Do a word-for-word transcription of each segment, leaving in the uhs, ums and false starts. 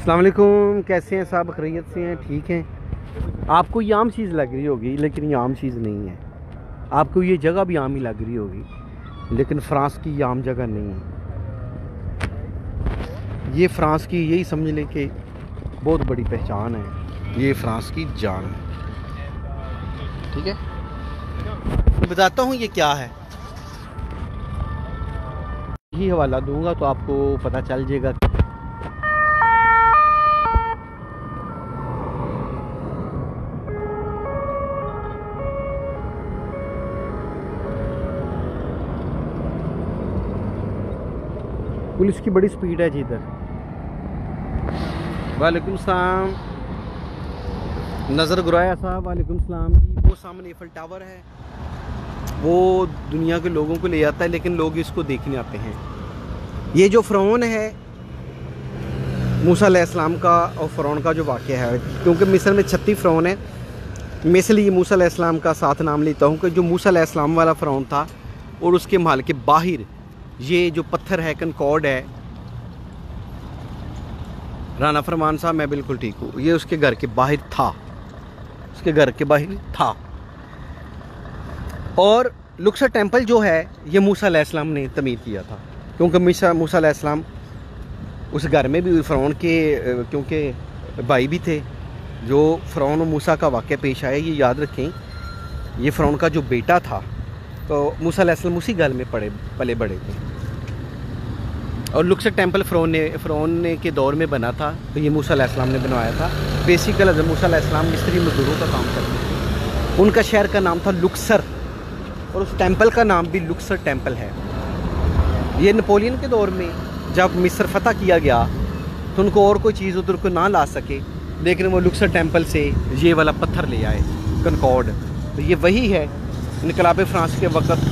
अस्सलाम वालेकुम, कैसे हैं साहब? खैरियत से हैं? ठीक हैं? आपको ये आम चीज़ लग रही होगी, लेकिन ये आम चीज़ नहीं है। आपको ये जगह भी आम ही लग रही होगी, लेकिन फ़्रांस की ये आम जगह नहीं है। ये फ़्रांस की, यही समझ लें कि बहुत बड़ी पहचान है, ये फ़्रांस की जान है। ठीक है, मैं बताता हूँ ये क्या है, ही हवाला दूंगा तो आपको पता चल जाएगा। पुलिस की बड़ी स्पीड है जी इधर। वालेकुम सलाम नज़र गुराया साहब। वालेकुम सलाम जी। वो सामने एफल टावर है, वो दुनिया के लोगों को ले आता है, लेकिन लोग इसको देखने आते हैं। ये जो फ़रौन है, मूसा अलैहिस्सलाम का और फ़रौन का जो वाक़या है, क्योंकि मिस्र में छत्तीस फ़रौन है, मैं इसलिए मूसा अलैहिस्सलाम का साथ नाम लेता हूँ कि जो मूसा अलैहिस्सलाम वाला फ़रौन था और उसके महल के बाहर ये जो पत्थर है कॉनकॉर्ड है। राना फरमान साहब मैं बिल्कुल ठीक हूँ। ये उसके घर के बाहर था, उसके घर के बाहर था। और लुक्सर टेम्पल जो है, ये मूसा अलैहिस्सलाम ने तमीर किया था, क्योंकि मूसा मूसा अलैहिस्सलाम उस घर में भी फ़रौन के क्योंकि भाई भी थे। जो फ़रौन और मूसा का वाक़या पेश आया, ये याद रखें, ये फ़रौन का जो बेटा था, तो मूसा अलैहिस्सलाम उसी घर में पड़े पले बड़े थे। और लुक्सर टेम्पल फ़रौन ने फ़रौन ने के दौर में बना था, तो ये मूसा अलैहिस्सलाम ने बनवाया था। बेसिकल हज़रत मूसा अलैहिस्सलाम मिस्री मज़दूरों का काम करते थे। उनका शहर का नाम था लुक्सर, और उस टेंपल का नाम भी लुक्सर टेंपल है। ये नेपोलियन के दौर में जब मिस्र फतह किया गया, तो उनको और कोई चीज़ उधर को ना ला सके, लेकिन वो लुक्सर टेम्पल से ये वाला पत्थर ले आए, कॉनकॉर्ड। तो ये वही है, इनकलाब फ़्रांस के वक़्त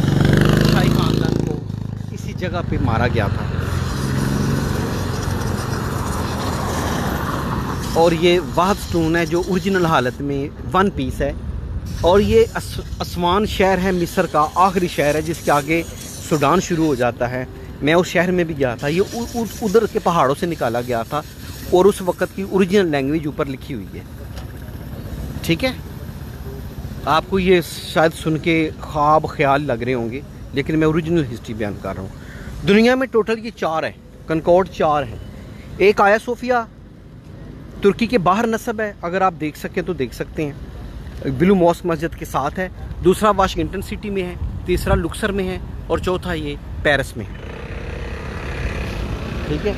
शाही खानदान को इसी जगह पर मारा गया था। और ये वाहद स्टोन है जो ओरिजिनल हालत में वन पीस है। और ये अस, असवान शहर है, मिस्र का आखिरी शहर है, जिसके आगे सूडान शुरू हो जाता है। मैं उस शहर में भी गया था। ये उधर के पहाड़ों से निकाला गया था, और उस वक़्त की ओरिजिनल लैंग्वेज ऊपर लिखी हुई है। ठीक है, आपको ये शायद सुन के ख्वाब ख्याल लग रहे होंगे, लेकिन मैं ओरिजिनल हिस्ट्री बयान कर रहा हूँ। दुनिया में टोटल ये चार है, कॉनकॉर्ड चार है। एक हागिया सोफिया तुर्की के बाहर नस्ब है, अगर आप देख सकें तो देख सकते हैं, ब्लू मॉस्क मस्जिद के साथ है। दूसरा वाशिंगटन सिटी में है, तीसरा लुक्सर में है, और चौथा ये पेरिस में है। ठीक है,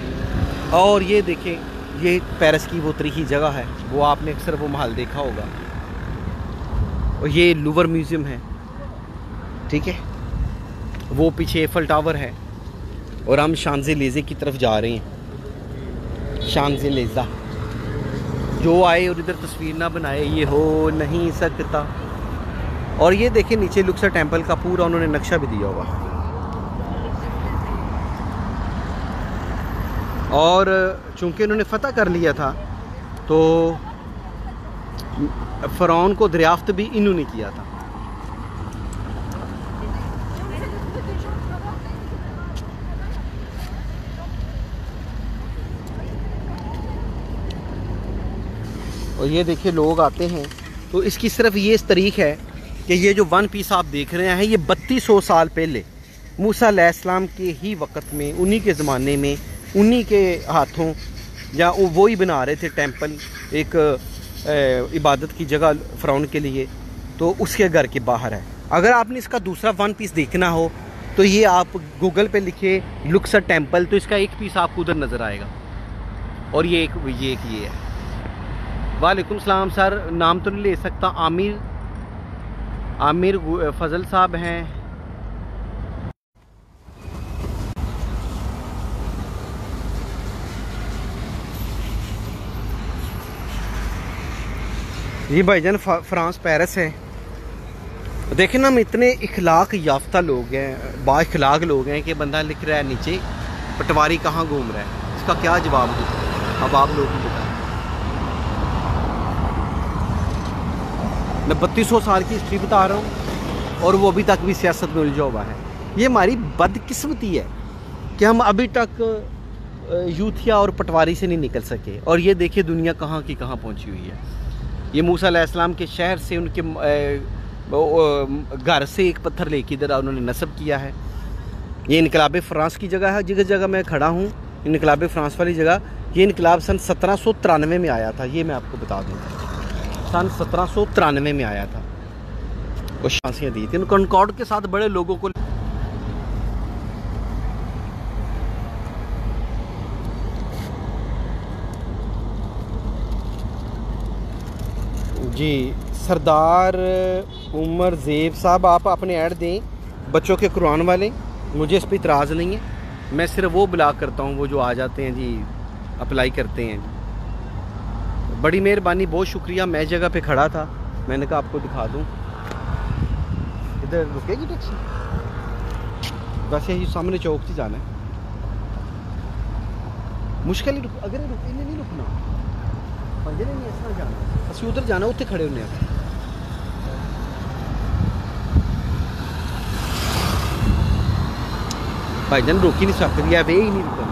और ये देखें, ये पेरिस की वो तरीखी जगह है, वो आपने अक्सर वो महल देखा होगा। और ये लूवर म्यूज़ियम है। ठीक है, वो पीछे एफल टावर है, और हम शांज़-ए-लेज़े की तरफ जा रहे हैं। शांज़-ए-लेज़ा जो आए और इधर तस्वीर ना बनाए, ये हो नहीं सकता। और ये देखिए नीचे लुक्सर टेंपल का पूरा उन्होंने नक्शा भी दिया हुआ। और चूंकि उन्होंने फतह कर लिया था, तो फ़रौन को दरियाफ्त भी इन्होंने किया था। और ये देखिए लोग आते हैं, तो इसकी सिर्फ ये इस तारीख है कि ये जो वन पीस आप देख रहे हैं, ये बत्तीस सौ साल पहले मूसा अलैहिस्सलाम के ही वक़्त में, उन्हीं के ज़माने में, उन्हीं के हाथों, या वो ही बना रहे थे टेंपल, एक ए, इबादत की जगह फ़रौन के लिए, तो उसके घर के बाहर है। अगर आपने इसका दूसरा वन पीस देखना हो, तो ये आप गूगल पे लिखिए लुक्सर टेंपल, तो इसका एक पीस आपको उधर नज़र आएगा। और ये एक ये एक ये है। वालेकुम सलाम सर, नाम तो नहीं ले सकता। आमिर आमिर फजल साहब हैं। जी भाईजान, फ्रांस पेरिस है। देखें ना, हम इतने इखलाक याफ्ता लोग हैं, बाइखलाक लोग हैं कि बंदा लिख रहा है नीचे पटवारी कहाँ घूम रहा है। इसका क्या जवाब दूँ? अब आप लोग ही बताएं। मैं बत्तीस सौ साल की हिस्ट्री बता रहा हूँ, और वो अभी तक भी सियासत में उलझा हुआ है। ये हमारी बदकिस्मती है कि हम अभी तक यूथिया और पटवारी से नहीं निकल सके। और ये देखिए दुनिया कहाँ की कहाँ पहुँची हुई है। ये मूसा अलैहिस्सलाम के शहर से, उनके घर से एक पत्थर लेके इधर उन्होंने नस्ब किया है। ये इनकलाब फ्रांस की जगह है, जगह जगह मैं खड़ा हूँ इनकलाब फ्रांस वाली जगह। ये इनकलाब सन सत्रह सौ तिरानवे में आया था, ये मैं आपको बता दूँ, सन सत्रह सौ तिरानवे में आया था। वो फांसियाँ दी थी कॉनकॉर्ड के साथ बड़े लोगों को। जी सरदार उमर ज़ेब साहब, आप अपने ऐड दें बच्चों के कुरान वाले, मुझे इस पर इतराज़ नहीं है। मैं सिर्फ वो ब्लॉक करता हूँ वो जो आ जाते हैं जी, अप्लाई करते हैं। बड़ी मेहरबानी, बहुत शुक्रिया। मैं जगह पे खड़ा था, मैंने कहा आपको दिखा दूँ। इधर रुकेगी टैक्सी, वैसे ही सामने चौक से जाना है, मुश्किल ही रुक, अगर रुक नहीं रुकना पंजे नहीं, इस तरह जाना असं उधर जाना, उत्थे खड़े होने। भाई जान रोकी नहीं सकती है, वे ही नहीं रुकना।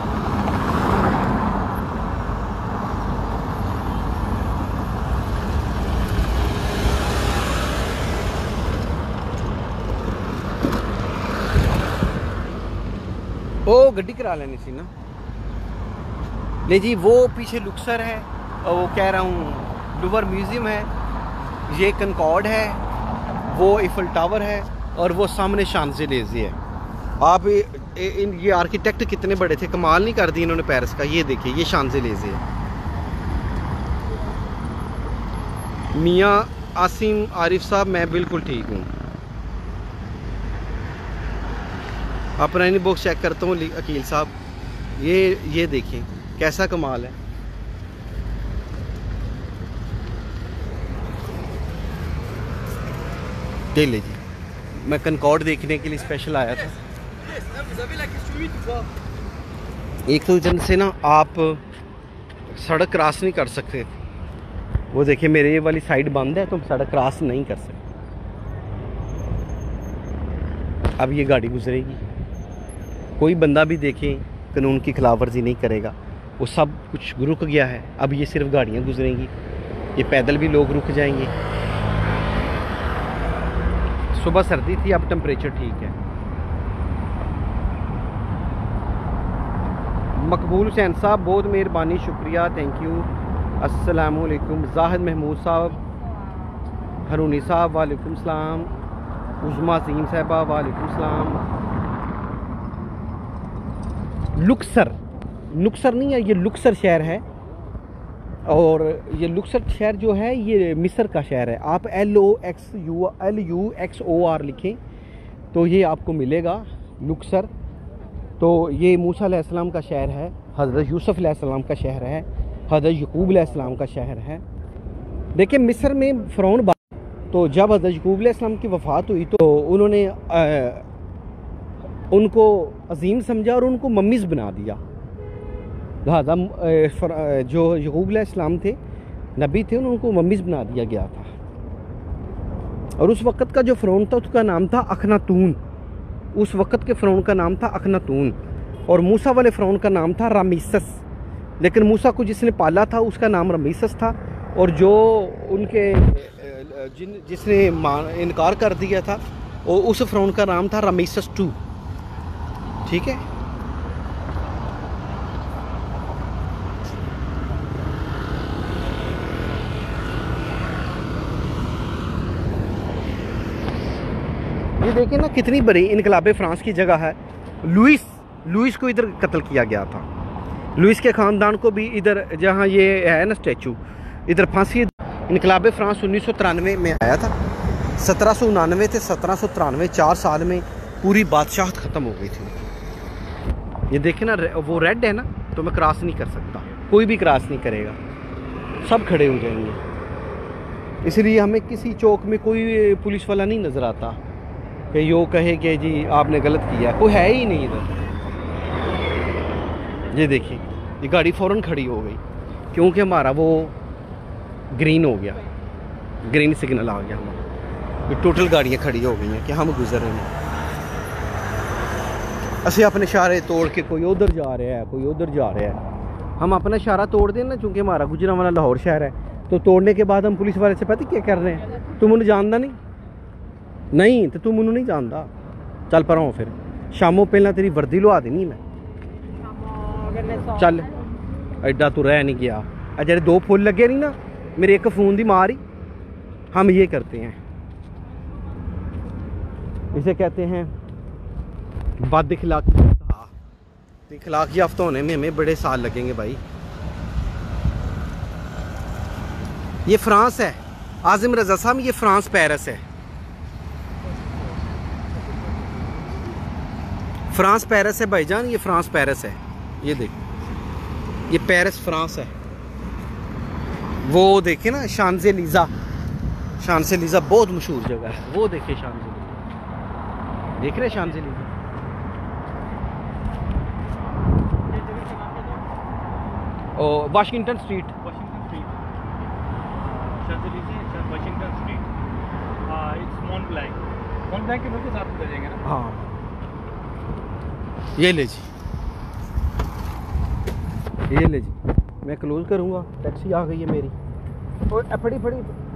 ओ गड्डी करा लेनी थी ना। नहीं जी वो पीछे लुक्सर है, और वो कह रहा हूँ लूवर म्यूज़ियम है, ये कनकॉर्ड है, वो एफल टावर है, और वो सामने शांज़-ए-लेज़े है। आप इन ये आर्किटेक्ट कितने बड़े थे, कमाल नहीं कर दी इन्होंने पेरिस का। ये देखिए ये शांज़-ए-लेज़े है। मियाँ आसिम आरिफ साहब मैं बिल्कुल ठीक हूँ, अपना इन बुक चेक करता हूँ अकील साहब। ये ये देखिए कैसा कमाल है। ले लीजिए, मैं कनकॉर्ड देखने के लिए स्पेशल आया था। एक तो जन से ना आप सड़क क्रॉस नहीं कर सकते, वो देखिए मेरे ये वाली साइड बंद है तो सड़क क्रॉस नहीं कर सकते। अब ये गाड़ी गुजरेगी, कोई बंदा भी देखे कानून की खिलाफ वर्जी नहीं करेगा, वो सब कुछ रुक गया है। अब ये सिर्फ गाड़ियाँ गुजरेंगी, ये पैदल भी लोग रुक जाएंगे। सुबह सर्दी थी, अब टेम्परेचर ठीक है। मकबूल हुसैन साहब बहुत मेहरबानी, शुक्रिया, थैंक यू। अस्सलाम वालेकुम। जाहिद महमूद साहब, हरूनी साहब वालेकुम सलाम, उजमा सीम साहबा वालेकुम सलाम। लुक्सर, लुक्सर नहीं है ये, लुक्सर शहर है, और ये लुक्सर शहर जो है ये मिस्र का शहर है। आप L O X U L U X O R लिखें तो ये आपको मिलेगा लुक्सर। तो ये मूसा अलैहिस्सलाम का शहर है, हज़रत यूसुफ़ अलैहिस्सलाम का शहर है, हज़रत यकूब अलैहिस्सलाम का शहर है। देखिए मिस्र में फ़िरौन बा, तो जब हज़रत यकूब अलैहिस्सलाम की वफ़ात हुई तो उन्होंने आ, उनको अजीम समझा और उनको मम्मीज़ बना दिया। लिहाजा जो यकूब अलैहिस्सलाम थे, नबी थे, उनको मम्मीज़ बना दिया गया था। और उस वक़्त का जो फ़िरौन था उसका नाम था अखनातून, उस वक़्त के फ़िरौन का नाम था अखनातून। और मूसा वाले फ़िरौन का नाम था रामीसस, लेकिन मूसा को जिसने पाला था उसका नाम रामीसस था। और जो उनके जिन जिसने इनकार कर दिया था और उस फ़िरौन का नाम था रामीसस टू। ठीक है, ये देखिए ना कितनी बड़ी इनकलाब फ्रांस की जगह है। लुइस, लुइस को इधर कत्ल किया गया था, लुइस के ख़ानदान को भी इधर, जहाँ ये है ना स्टैचू, इधर फांसी। इनकलाब फ्रांस उन्नीस सौ तिरानवे में आया था, सत्रह सौ उनानवे थे, सत्रह सौ तिरानवे चार साल में पूरी बादशाहत ख़त्म हो गई थी। ये देखे ना वो रेड है ना, तो मैं क्रॉस नहीं कर सकता, कोई भी क्रॉस नहीं करेगा, सब खड़े हो जाएंगे। इसलिए हमें किसी चौक में कोई पुलिस वाला नहीं नज़र आता कि यो कहे कि जी आपने गलत किया, वो है ही नहीं इधर। ये देखिए ये गाड़ी फ़ौरन खड़ी हो गई क्योंकि हमारा वो ग्रीन हो गया, ग्रीन सिग्नल आ गया हमारा। ये टोटल गाड़ियाँ खड़ी हो गई हैं कि हम गुजर रहे हैं। असं अपने इशारे तोड़ के कोई उधर जा रहा है कोई उधर जा रहा है, हम अपना इशारा तोड़ दें ना, चूँकि हमारा गुजरांवाला लाहौर शहर है। तो तोड़ने के बाद हम पुलिस वाले से पता क्या कर रहे हैं, तुम उन्हें जानता नहीं नहीं तो तुम उन्हें नहीं जानता, चल पर आओ फिर शामों पहला तेरी वर्दी लुआ देनी मैं, चल एडा तू रह नहीं गया। जेडे दो फुल लगे नहीं ना मेरे एक फोन की मार ही, हम ये करते हैं, इसे कहते हैं बद इखलाकी। इखलाक याफ्ता होने में हमें बड़े साल लगेंगे भाई। ये फ्रांस है आज़िम रज़ा साहब, ये फ्रांस पेरिस है, फ्रांस पेरिस है भाईजान, ये फ्रांस पेरिस है, ये देखो ये पेरिस फ्रांस है। वो देखे ना शांज़-ए-लीज़ा, शांज़-ए-लीज़ा बहुत मशहूर जगह है, वो देखे शांज़-ए-लीज़ा, देख रहे शांज़-ए-लीज़ा, और Washington street, Washington Street Champs Elysees, Washington street, it's Mont Blanc, Mont Blanc के बिल्कुल साथ में जाएंगे ना। हाँ ये ले जी, ये ले जी, मैं क्लोज करूँगा, टैक्सी आ गई है मेरी, और फड़ी फड़ी